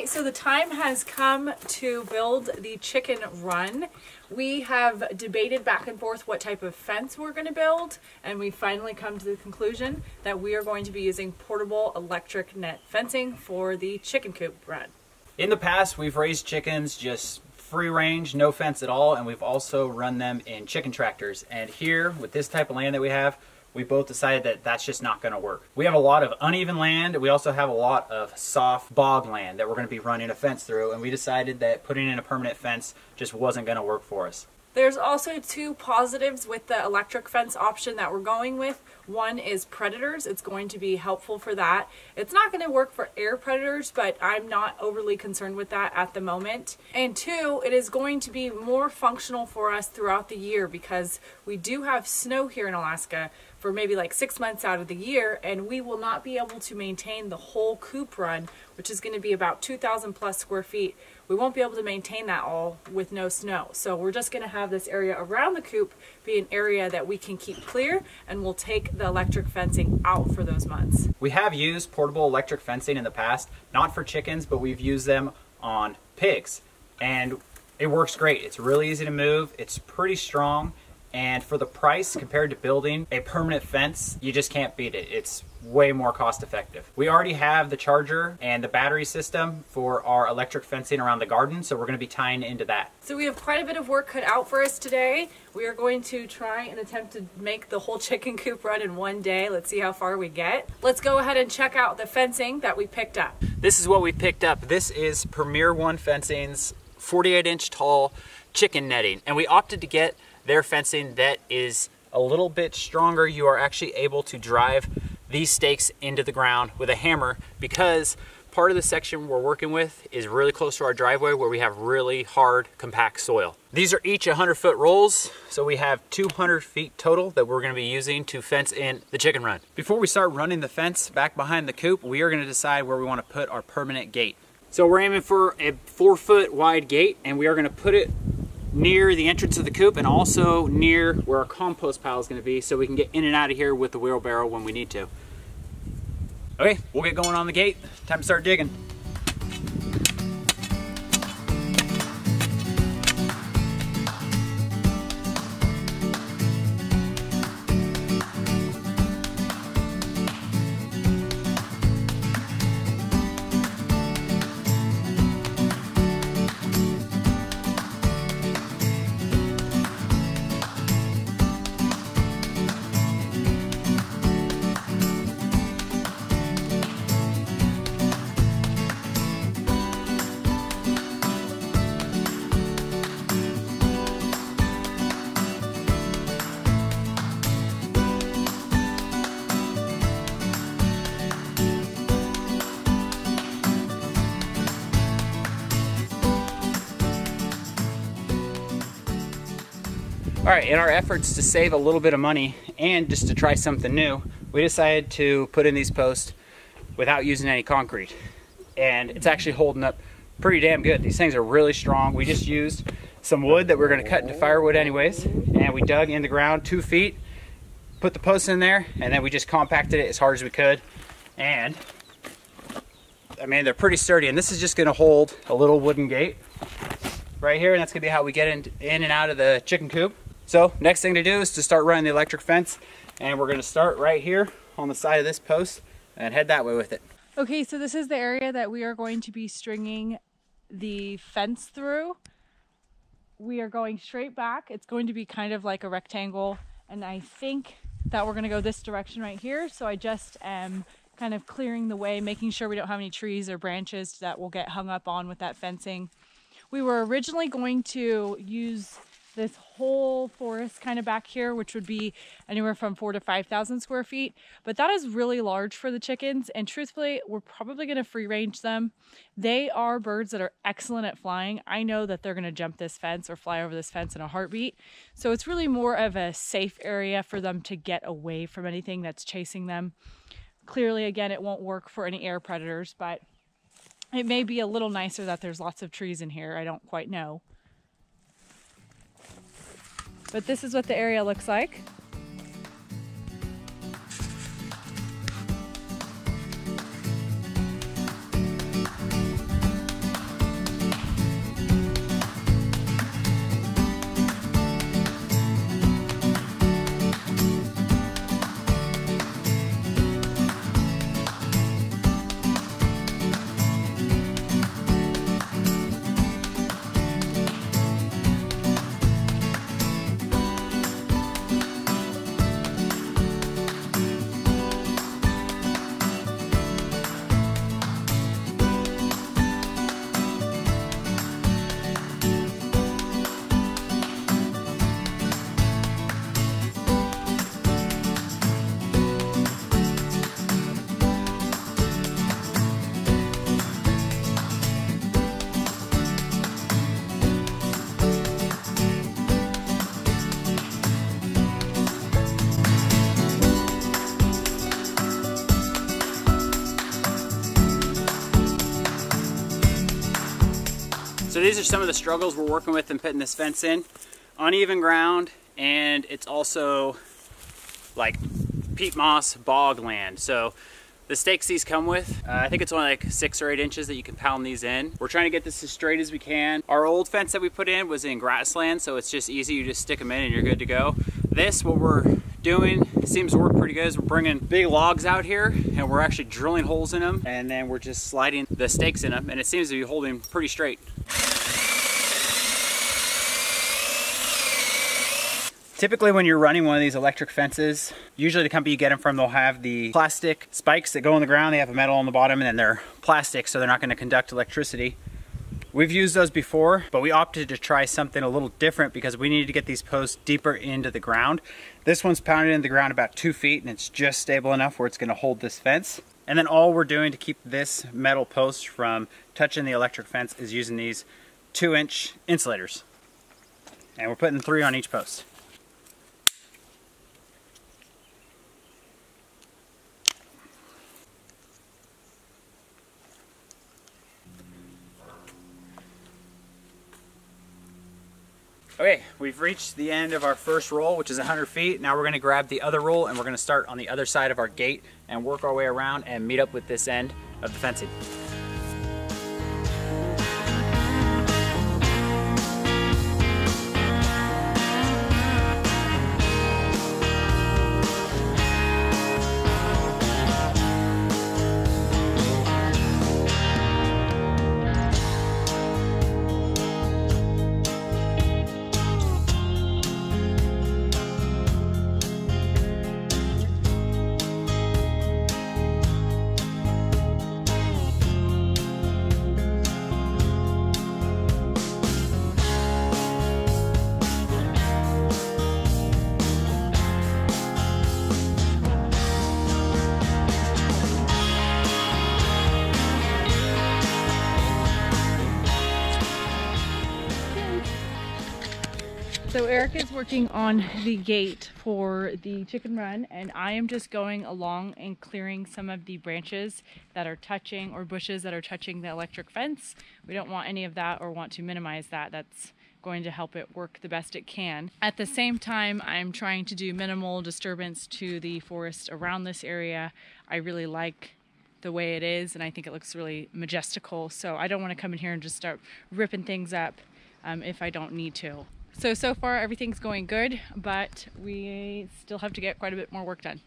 right, so the time has come to build the chicken run. We have debated back and forth what type of fence we're going to build, and we finally come to the conclusion that we are going to be using portable electric net fencing for the chicken coop run. In the past, we've raised chickens just free range, no fence at all, and we've also run them in chicken tractors. And here, with this type of land that we have, we both decided that that's just not going to work. We have a lot of uneven land. We also have a lot of soft bog land that we're going to be running a fence through, and we decided that putting in a permanent fence just wasn't going to work for us. There's also two positives with the electric fence option that we're going with. One is predators. It's going to be helpful for that. It's not going to work for air predators, but I'm not overly concerned with that at the moment. And two, it is going to be more functional for us throughout the year because we do have snow here in Alaska for maybe like 6 months out of the year, and we will not be able to maintain the whole coop run, which is going to be about 2,000 plus square feet. We won't be able to maintain that all with no snow. So we're just going to have this area around the coop be an area that we can keep clear, and we'll take the electric fencing out for those months. We have used portable electric fencing in the past, not for chickens, but we've used them on pigs, and it works great. It's really easy to move. It's pretty strong. And for the price compared to building a permanent fence, you just can't beat it. It's way more cost effective. We already have the charger and the battery system for our electric fencing around the garden, so we're going to be tying into that. So we have quite a bit of work cut out for us today. We are going to try and attempt to make the whole chicken coop run in one day. Let's see how far we get. Let's go ahead and check out the fencing that we picked up. This is what we picked up. This is Premier One Fencing's 48-inch tall chicken netting, and we opted to get their fencing that is a little bit stronger. You are actually able to drive these stakes into the ground with a hammer because part of the section we're working with is really close to our driveway where we have really hard, compact soil. These are each 100-foot rolls, so we have 200 feet total that we're going to be using to fence in the chicken run. Before we start running the fence back behind the coop, we are going to decide where we want to put our permanent gate. So we're aiming for a 4-foot wide gate, and we are going to put it near the entrance of the coop and also near where our compost pile is going to be, so we can get in and out of here with the wheelbarrow when we need to. Okay, we'll get going on the gate. Time to start digging. All right, in our efforts to save a little bit of money and just to try something new, we decided to put in these posts without using any concrete. And it's actually holding up pretty damn good. These things are really strong. We just used some wood that we're gonna cut into firewood anyways, and we dug in the ground 2 feet, put the posts in there, and then we just compacted it as hard as we could. And, I mean, they're pretty sturdy, and this is just gonna hold a little wooden gate right here, and that's gonna be how we get in and out of the chicken coop. So next thing to do is to start running the electric fence, and we're gonna start right here on the side of this post and head that way with it. Okay, so this is the area that we are going to be stringing the fence through. We are going straight back. It's going to be kind of like a rectangle, and I think that we're gonna go this direction right here. So I just am kind of clearing the way, making sure we don't have any trees or branches that will get hung up on with that fencing. We were originally going to use this whole forest kind of back here, which would be anywhere from 4,000 to 5,000 square feet. But that is really large for the chickens. And truthfully, we're probably going to free range them. They are birds that are excellent at flying. I know that they're going to jump this fence or fly over this fence in a heartbeat. So it's really more of a safe area for them to get away from anything that's chasing them. Clearly, again, it won't work for any air predators, but it may be a little nicer that there's lots of trees in here. I don't quite know. But this is what the area looks like. So these are some of the struggles we're working with in putting this fence in. Uneven ground, and it's also like peat moss bog land. So the stakes these come with, I think it's only like 6 or 8 inches that you can pound these in. We're trying to get this as straight as we can. Our old fence that we put in was in grassland, so it's just easy. You just stick them in and you're good to go. This, what we're doing, seems to work pretty good. We're bringing big logs out here and we're actually drilling holes in them, and then we're just sliding the stakes in them, and it seems to be holding pretty straight. Typically when you're running one of these electric fences, usually the company you get them from, they'll have the plastic spikes that go in the ground. They have a metal on the bottom, and then they're plastic, so they're not going to conduct electricity. We've used those before, but we opted to try something a little different because we needed to get these posts deeper into the ground. This one's pounded into the ground about 2 feet, and it's just stable enough where it's going to hold this fence. And then all we're doing to keep this metal post from touching the electric fence is using these 2-inch insulators. And we're putting 3 on each post. Okay, we've reached the end of our first roll, which is 100 feet. Now we're gonna grab the other roll, and we're gonna start on the other side of our gate and work our way around and meet up with this end of the fencing. So Eric is working on the gate for the chicken run, and I am just going along and clearing some of the branches that are touching, or bushes that are touching the electric fence. We don't want any of that, or want to minimize that. That's going to help it work the best it can. At the same time, I'm trying to do minimal disturbance to the forest around this area. I really like the way it is, and I think it looks really majestical, so I don't want to come in here and just start ripping things up if I don't need to. So far everything's going good, but we still have to get quite a bit more work done.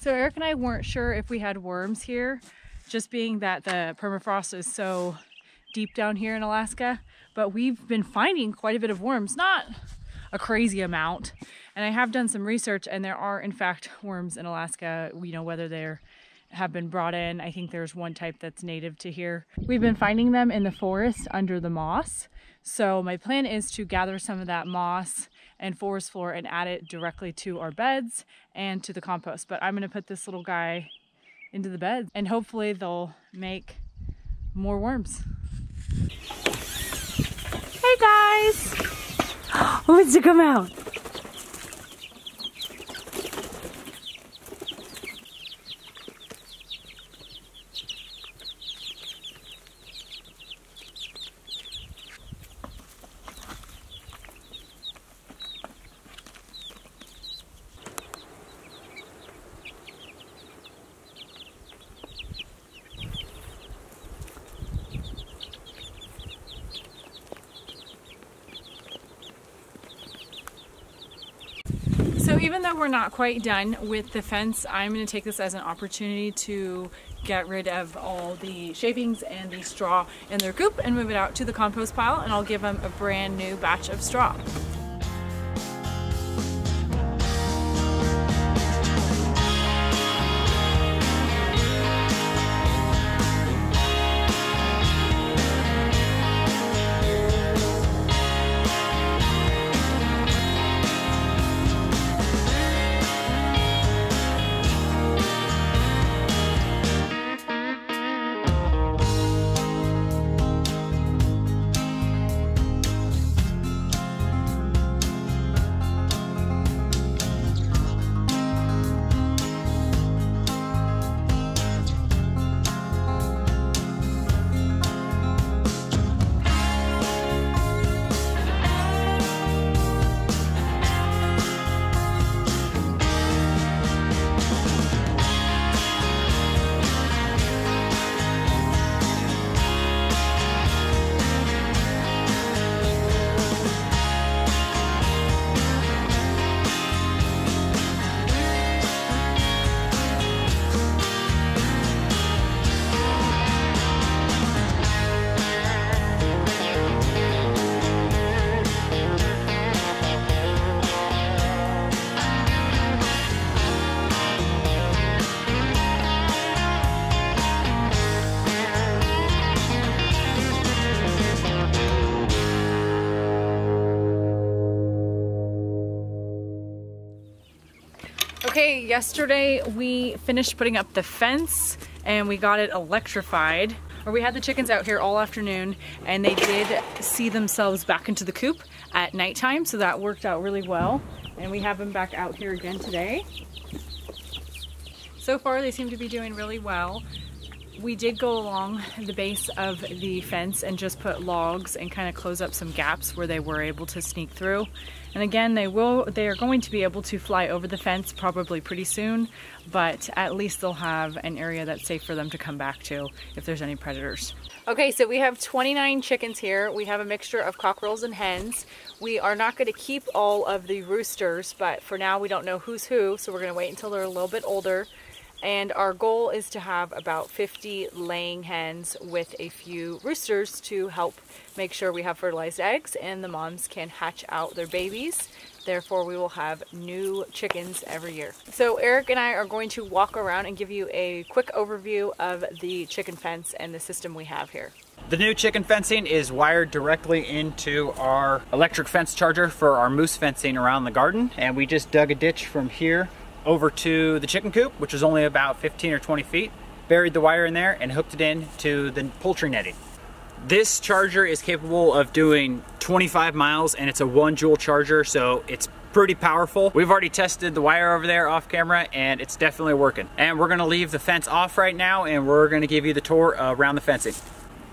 So Eric and I weren't sure if we had worms here, just being that the permafrost is so deep down here in Alaska, but we've been finding quite a bit of worms, not a crazy amount. And I have done some research, and there are in fact worms in Alaska, you know, whether they're have been brought in. I think there's one type that's native to here. We've been finding them in the forest under the moss. So my plan is to gather some of that moss and forest floor and add it directly to our beds and to the compost. But I'm going to put this little guy into the bed, and hopefully they'll make more worms. Hey guys! Oh, it's to come out. So even though we're not quite done with the fence, I'm going to take this as an opportunity to get rid of all the shavings and the straw in their coop and move it out to the compost pile, and I'll give them a brand new batch of straw. Okay, yesterday we finished putting up the fence and we got it electrified. We had the chickens out here all afternoon and they did see themselves back into the coop at nighttime, so that worked out really well. And we have them back out here again today. So far they seem to be doing really well. We did go along the base of the fence and just put logs and kind of close up some gaps where they were able to sneak through. And again, they are going to be able to fly over the fence probably pretty soon, but at least they'll have an area that's safe for them to come back to if there's any predators. Okay, so we have 29 chickens here. We have a mixture of cockerels and hens. We are not going to keep all of the roosters, but for now we don't know who's who, so we're going to wait until they're a little bit older. And our goal is to have about 50 laying hens with a few roosters to help make sure we have fertilized eggs and the moms can hatch out their babies. Therefore, we will have new chickens every year. So Eric and I are going to walk around and give you a quick overview of the chicken fence and the system we have here. The new chicken fencing is wired directly into our electric fence charger for our moose fencing around the garden. And we just dug a ditch from here over to the chicken coop, which was only about 15 or 20 feet, buried the wire in there and hooked it in to the poultry netting. This charger is capable of doing 25 miles and it's a 1 joule charger, so it's pretty powerful. We've already tested the wire over there off camera and it's definitely working. And we're gonna leave the fence off right now and we're gonna give you the tour around the fencing.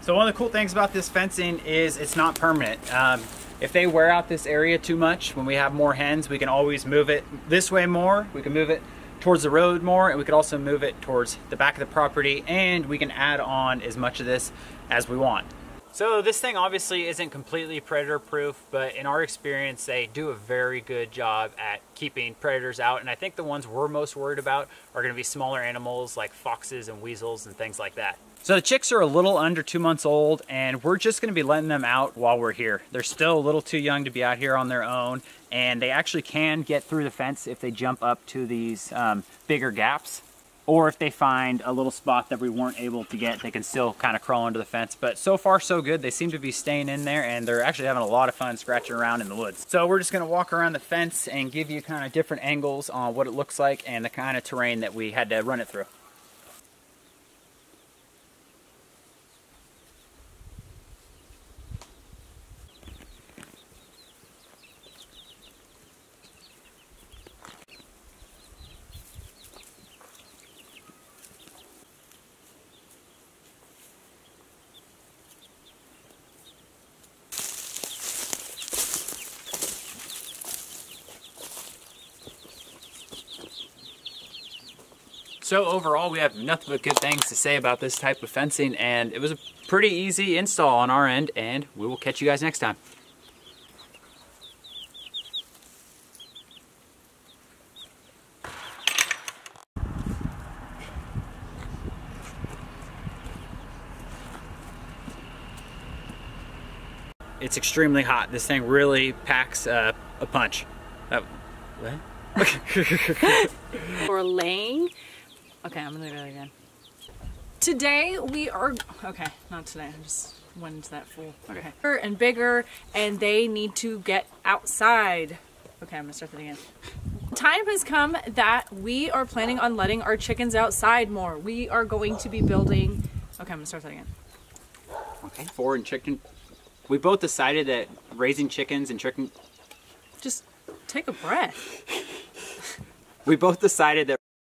So one of the cool things about this fencing is it's not permanent. If they wear out this area too much, when we have more hens, we can always move it this way more, we can move it towards the road more, and we could also move it towards the back of the property, and we can add on as much of this as we want. So this thing obviously isn't completely predator proof, but in our experience, they do a very good job at keeping predators out. And I think the ones we're most worried about are gonna be smaller animals like foxes and weasels and things like that. So the chicks are a little under 2 months old and we're just gonna be letting them out while we're here. They're still a little too young to be out here on their own, and they actually can get through the fence if they jump up to these bigger gaps, or if they find a little spot that we weren't able to get, they can still kind of crawl under the fence. But so far so good, they seem to be staying in there and they're actually having a lot of fun scratching around in the woods. So we're just gonna walk around the fence and give you kind of different angles on what it looks like and the kind of terrain that we had to run it through. So overall, we have nothing but good things to say about this type of fencing, and it was a pretty easy install on our end, and we will catch you guys next time. It's extremely hot. This thing really packs a punch. What? Or laying. Okay, I'm gonna do that again. Today we are, okay, not today, I just went into that fool. Okay. Bigger and bigger, and they need to get outside. Okay, I'm gonna start that again. Time has come that we are planning on letting our chickens outside more. We are going to be building, okay, I'm gonna start that again. Okay, foreign chicken. We both decided that raising chickens and chicken. Just take a breath. We both decided that